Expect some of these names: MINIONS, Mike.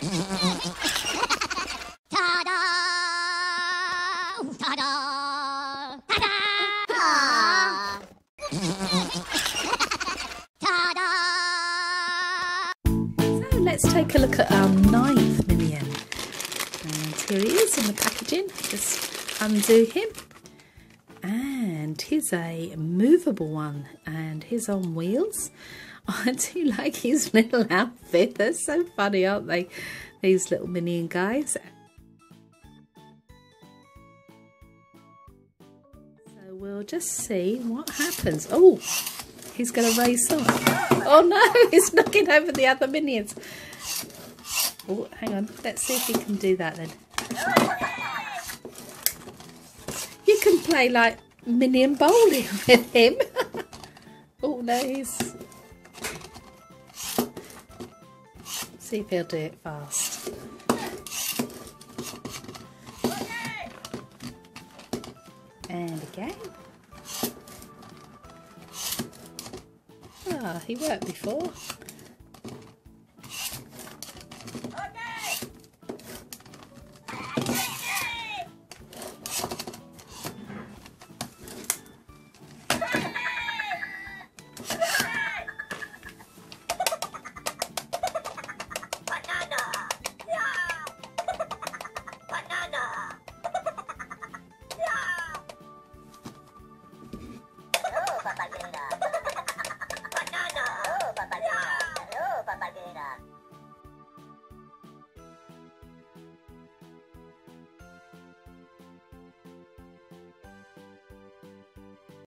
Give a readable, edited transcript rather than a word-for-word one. So let's take a look at our 9th minion. And here he is in the packaging. Just undo him. And he's a movable one, and he's on wheels. I do like his little outfit. They're so funny, aren't they? These little minion guys. So we'll just see what happens. Oh, he's going to race on. Oh no, he's knocking over the other minions. Oh, hang on. Let's see if he can do that then. You can play like minion bowling with him. Oh no, he's... See if he'll do it fast. And again. Ah, he worked before.